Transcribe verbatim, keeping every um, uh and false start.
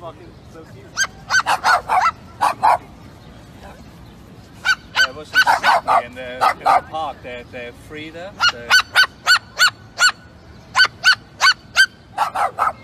fucking so cute. Yeah, watch them safely in the, in the park. They're, they're free there. So.